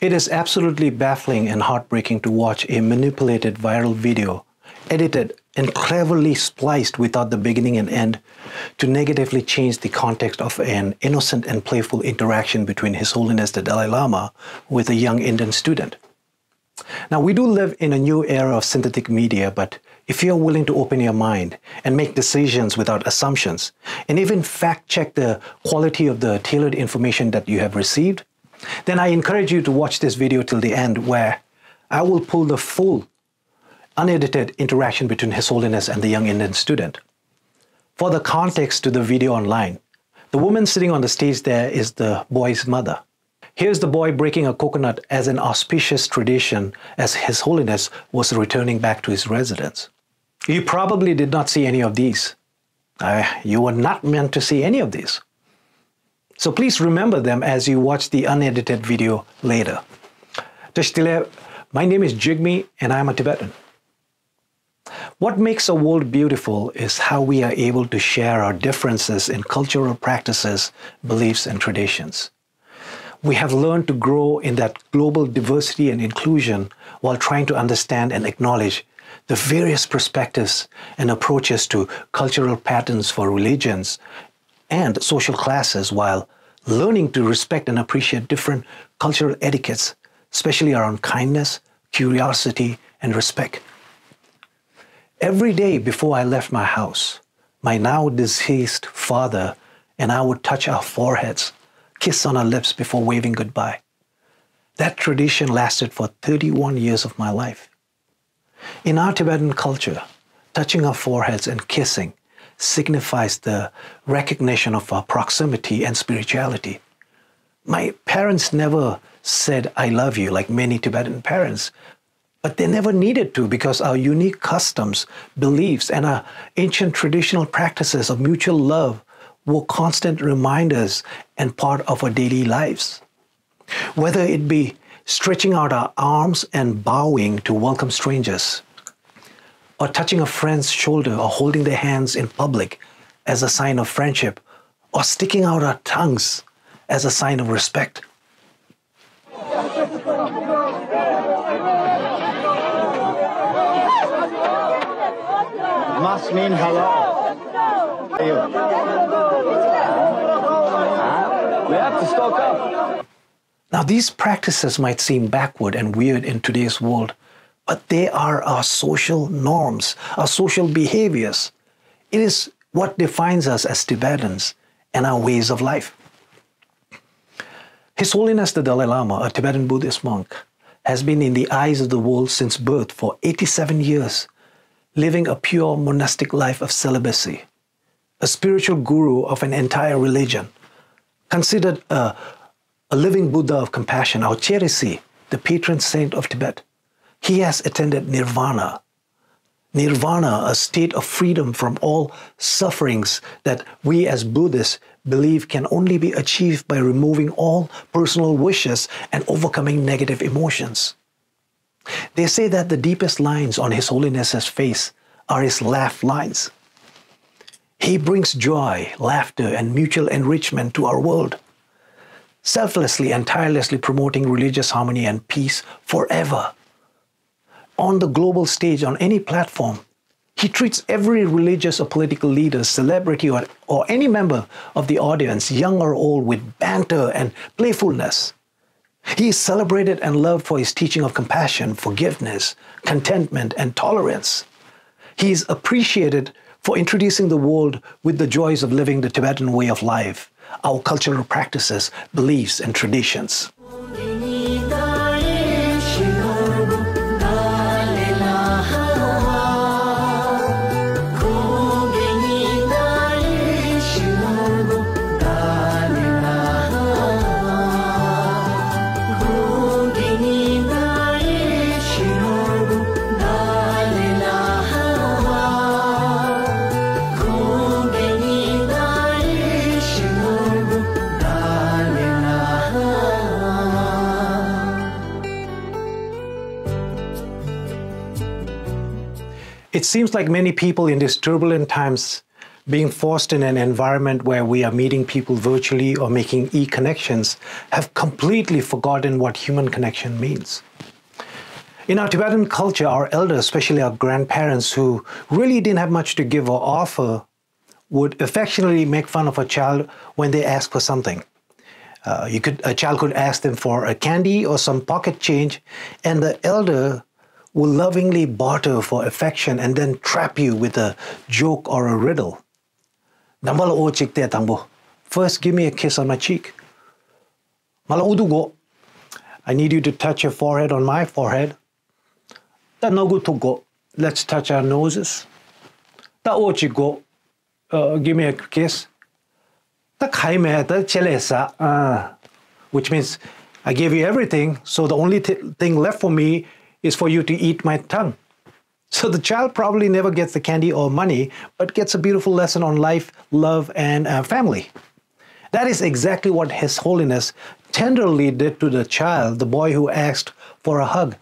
It is absolutely baffling and heartbreaking to watch a manipulated viral video, edited and cleverly spliced without the beginning and end, to negatively change the context of an innocent and playful interaction between His Holiness the Dalai Lama with a young Indian student. Now, we do live in a new era of synthetic media, but if you're willing to open your mind and make decisions without assumptions, and even fact-check the quality of the tailored information that you have received, then I encourage you to watch this video till the end, where I will pull the full, unedited interaction between His Holiness and the young Indian student. For the context to the video online, the woman sitting on the stage there is the boy's mother. Here's the boy breaking a coconut as an auspicious tradition as His Holiness was returning back to his residence. You probably did not see any of these. You were not meant to see any of these. So please remember them as you watch the unedited video later. Tashi Delek, my name is Jigme and I'm a Tibetan. What makes a world beautiful is how we are able to share our differences in cultural practices, beliefs, and traditions. We have learned to grow in that global diversity and inclusion while trying to understand and acknowledge the various perspectives and approaches to cultural patterns for religions and social classes, while learning to respect and appreciate different cultural etiquettes, especially around kindness, curiosity, and respect. Every day before I left my house, my now deceased father and I would touch our foreheads, kiss on our lips before waving goodbye. That tradition lasted for 31 years of my life. In our Tibetan culture, touching our foreheads and kissing signifies the recognition of our proximity and spirituality. My parents never said, "I love you," like many Tibetan parents, but they never needed to, because our unique customs, beliefs, and our ancient traditional practices of mutual love were constant reminders and part of our daily lives. Whether it be stretching out our arms and bowing to welcome strangers, or touching a friend's shoulder or holding their hands in public as a sign of friendship, or sticking out our tongues as a sign of respect. It must mean hello. We have to stock up. Now, these practices might seem backward and weird in today's world, but they are our social norms, our social behaviors. It is what defines us as Tibetans and our ways of life. His Holiness the Dalai Lama, a Tibetan Buddhist monk, has been in the eyes of the world since birth for 87 years, living a pure monastic life of celibacy, a spiritual guru of an entire religion, considered a living Buddha of compassion, or Chenrezig, the patron saint of Tibet. He has attained nirvana. Nirvana, a state of freedom from all sufferings that we as Buddhists believe can only be achieved by removing all personal wishes and overcoming negative emotions. They say that the deepest lines on His Holiness's face are his laugh lines. He brings joy, laughter, and mutual enrichment to our world, selflessly and tirelessly promoting religious harmony and peace forever. On the global stage, on any platform, he treats every religious or political leader, celebrity, or any member of the audience, young or old, with banter and playfulness. He is celebrated and loved for his teaching of compassion, forgiveness, contentment, and tolerance. He is appreciated for introducing the world with the joys of living the Tibetan way of life, our cultural practices, beliefs, and traditions. It seems like many people in these turbulent times being forced in an environment where we are meeting people virtually or making e-connections, have completely forgotten what human connection means. In our Tibetan culture, our elders, especially our grandparents who really didn't have much to give or offer, would affectionately make fun of a child when they asked for something. A child could ask them for a candy or some pocket change, and the elder will lovingly barter for affection and then trap you with a joke or a riddle. First, give me a kiss on my cheek. I need you to touch your forehead on my forehead. Let's touch our noses. Give me a kiss. Which means, I gave you everything, so the only thing left for me is for you to eat my tongue. So the child probably never gets the candy or money, but gets a beautiful lesson on life, love, and family. That is exactly what His Holiness tenderly did to the child, the boy who asked for a hug.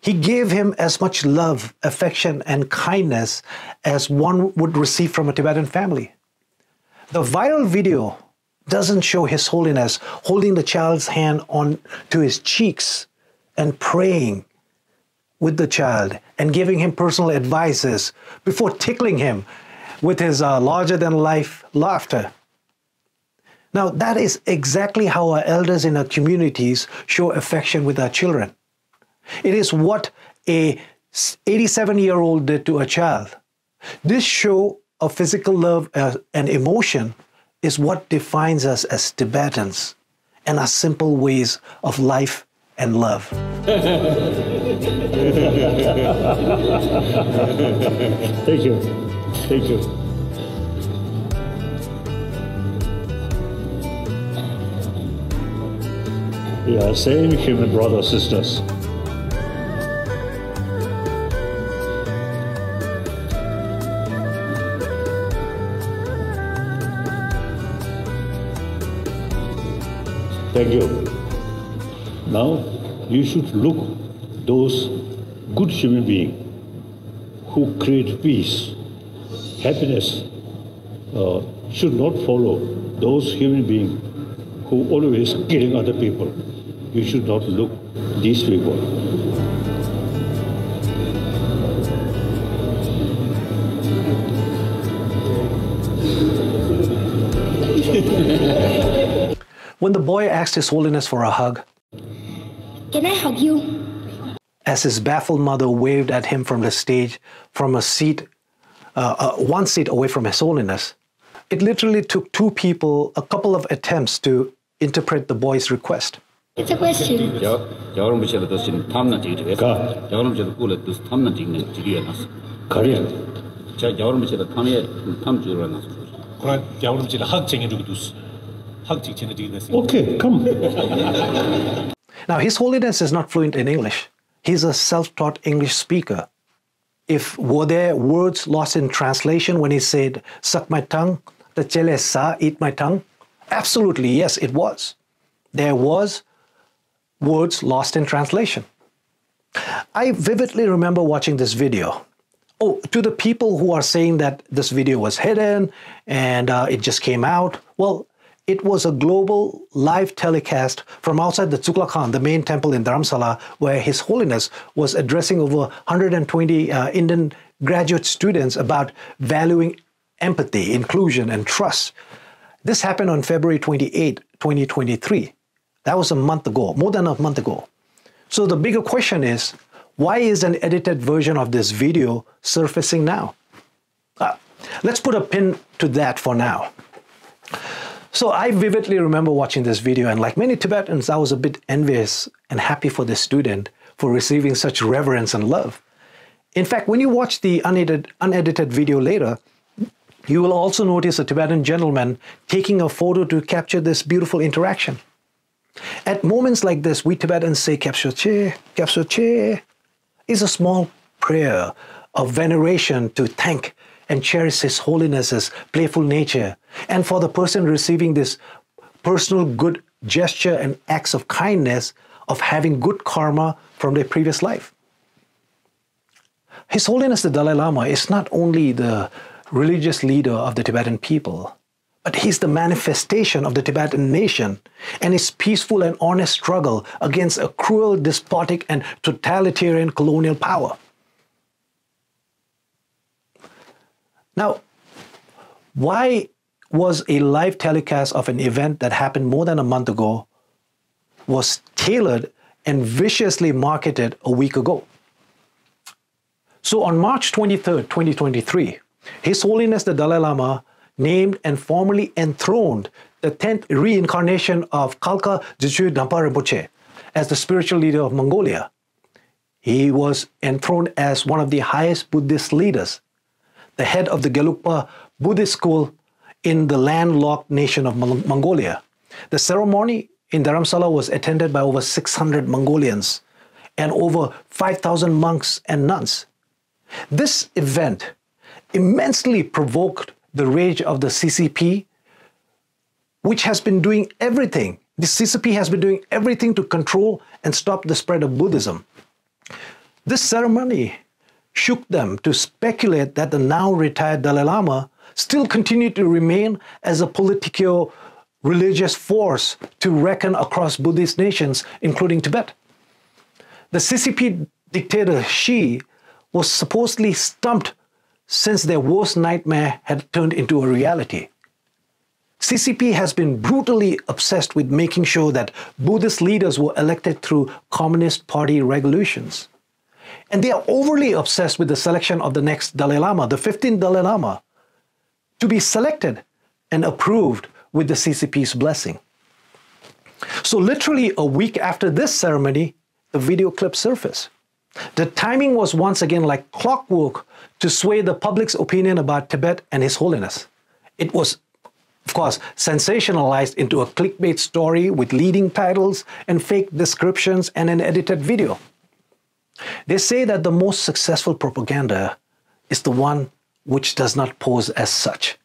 He gave him as much love, affection, and kindness as one would receive from a Tibetan family. The viral video doesn't show His Holiness holding the child's hand on to his cheeks and praying with the child and giving him personal advices before tickling him with his larger-than-life laughter. Now, that is exactly how our elders in our communities show affection with our children. It is what an 87-year-old did to a child. This show of physical love and emotion is what defines us as Tibetans and our simple ways of life and love. Thank you. Thank you. We are same human brothers and sisters. Thank you. Now, you should look those good human beings who create peace, happiness, should not follow those human beings who always killing other people. You should not look these people. When the boy asked His Holiness for a hug, "Can I hug you?" as his baffled mother waved at him from the stage, from a seat, one seat away from His Holiness, it literally took two people a couple of attempts to interpret the boy's request. It's a question. Okay, come. Now, His Holiness is not fluent in English. He's a self-taught English speaker. Were there words lost in translation when he said, "Suck my tongue," the chele sa, "eat my tongue"? Absolutely, yes, it was. There was words lost in translation. I vividly remember watching this video. Oh, to the people who are saying that this video was hidden and it just came out, well, it was a global live telecast from outside the Tsukla Khan, the main temple in Dharamsala, where His Holiness was addressing over 120 Indian graduate students about valuing empathy, inclusion, and trust. This happened on February 28, 2023. That was a month ago, more than a month ago. So the bigger question is, why is an edited version of this video surfacing now? Let's put a pin to that for now. So I vividly remember watching this video, and like many Tibetans, I was a bit envious and happy for this student for receiving such reverence and love. In fact, when you watch the unedited video later, you will also notice a Tibetan gentleman taking a photo to capture this beautiful interaction. At moments like this, we Tibetans say Kepshu Che. Kepshu Che is a small prayer of veneration to thank and cherish His Holiness's playful nature, and for the person receiving this personal good gesture and acts of kindness of having good karma from their previous life. His Holiness the Dalai Lama is not only the religious leader of the Tibetan people, but he's the manifestation of the Tibetan nation and his peaceful and honest struggle against a cruel, despotic, and totalitarian colonial power. Now, why was a live telecast of an event that happened more than a month ago was tailored and viciously marketed a week ago? So on March 23rd, 2023, His Holiness the Dalai Lama named and formally enthroned the 10th reincarnation of Kalka Jishu Dampa Rinpoche as the spiritual leader of Mongolia. He was enthroned as one of the highest Buddhist leaders, the head of the Gelugpa Buddhist school in the landlocked nation of Mongolia. The ceremony in Dharamsala was attended by over 600 Mongolians and over 5,000 monks and nuns. This event immensely provoked the rage of the CCP, which has been doing everything. The CCP has been doing everything to control and stop the spread of Buddhism. This ceremony shook them to speculate that the now retired Dalai Lama still continued to remain as a politico-religious force to reckon across Buddhist nations, including Tibet. The CCP dictator Xi was supposedly stumped since their worst nightmare had turned into a reality. CCP has been brutally obsessed with making sure that Buddhist leaders were elected through Communist Party regulations. And they are overly obsessed with the selection of the next Dalai Lama, the 15th Dalai Lama, to be selected and approved with the CCP's blessing. So literally a week after this ceremony, the video clip surfaced. The timing was once again like clockwork to sway the public's opinion about Tibet and His Holiness. It was, of course, sensationalized into a clickbait story with leading titles and fake descriptions and an edited video. They say that the most successful propaganda is the one which does not pose as such.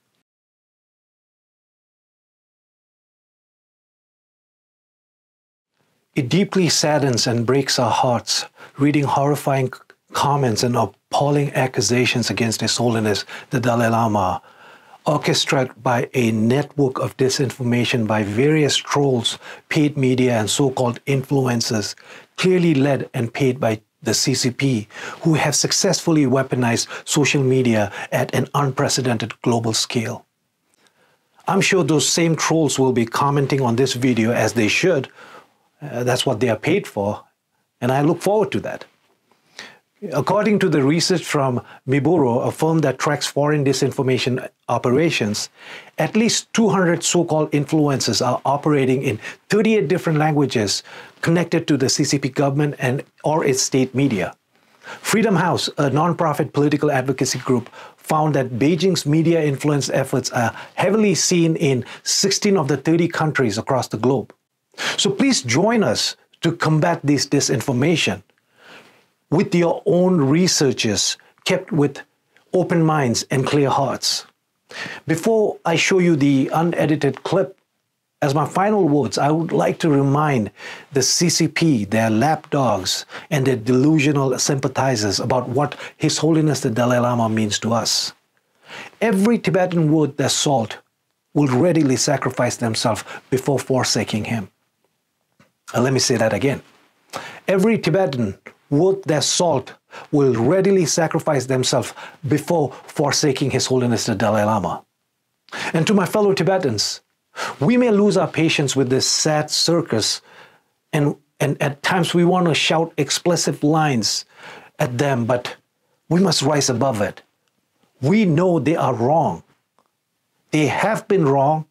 It deeply saddens and breaks our hearts reading horrifying comments and appalling accusations against His Holiness the Dalai Lama, orchestrated by a network of disinformation by various trolls, paid media, and so-called influencers, clearly led and paid by the CCP, who have successfully weaponized social media at an unprecedented global scale. I'm sure those same trolls will be commenting on this video, as they should. That's what they are paid for, and I look forward to that. According to the research from Miburo, a firm that tracks foreign disinformation operations, at least 200 so-called influencers are operating in 38 different languages connected to the CCP government and or its state media. Freedom House, a non-profit political advocacy group, found that Beijing's media influence efforts are heavily seen in 16 of the 30 countries across the globe. So please join us to combat this disinformation with your own researches, kept with open minds and clear hearts. Before I show you the unedited clip, as my final words, I would like to remind the CCP, their lapdogs, and their delusional sympathizers about what His Holiness the Dalai Lama means to us. Every Tibetan worth their salt will readily sacrifice themselves before forsaking him. And let me say that again. Every Tibetan worth their salt will readily sacrifice themselves before forsaking His Holiness the Dalai Lama. And to my fellow Tibetans, we may lose our patience with this sad circus, and at times we want to shout explicit lines at them, but we must rise above it. We know they are wrong. They have been wrong,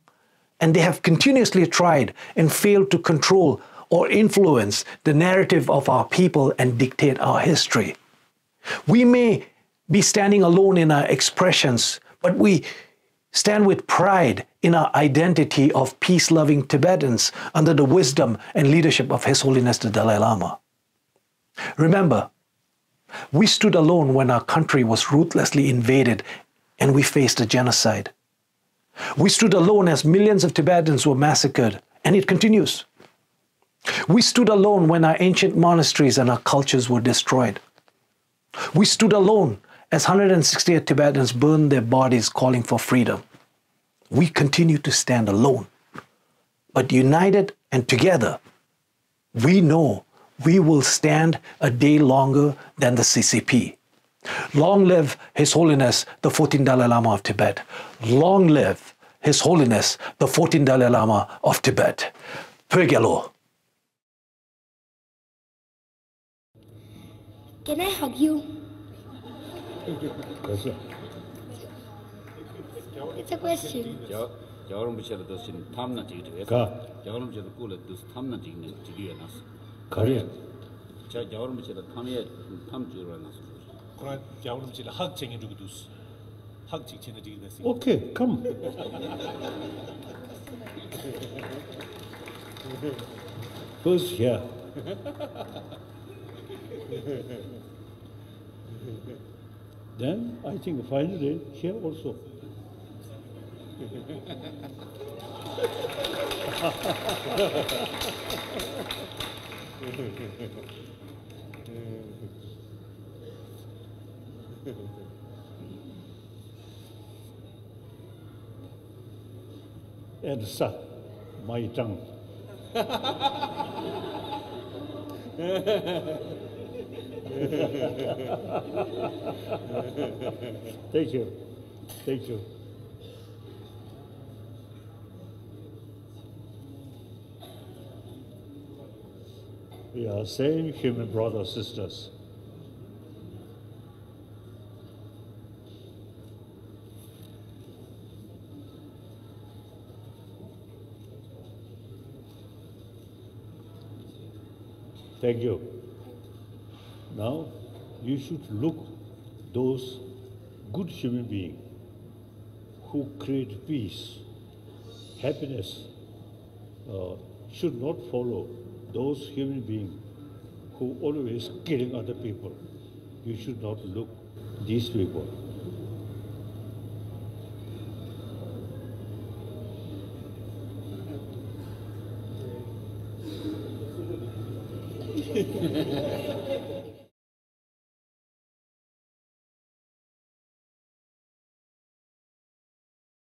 and they have continuously tried and failed to control or influence the narrative of our people and dictate our history. We may be standing alone in our expressions, but we stand with pride in our identity of peace-loving Tibetans under the wisdom and leadership of His Holiness the Dalai Lama. Remember, we stood alone when our country was ruthlessly invaded and we faced a genocide. We stood alone as millions of Tibetans were massacred, and it continues. We stood alone when our ancient monasteries and our cultures were destroyed. We stood alone As 168 Tibetans burn their bodies calling for freedom, we continue to stand alone. But united and together, we know we will stand a day longer than the CCP. Long live His Holiness, the 14th Dalai Lama of Tibet. Long live His Holiness, the 14th Dalai Lama of Tibet. Pögelo. Can I hug you? It's a question. Correct. Okay, come. Who's here? Then I think finally here also. And suck my tongue. Thank you. Thank you. We are same human brothers, sisters. Thank you. Now, you should look those good human beings who create peace, happiness, should not follow those human beings who always killing other people. You should not look these people.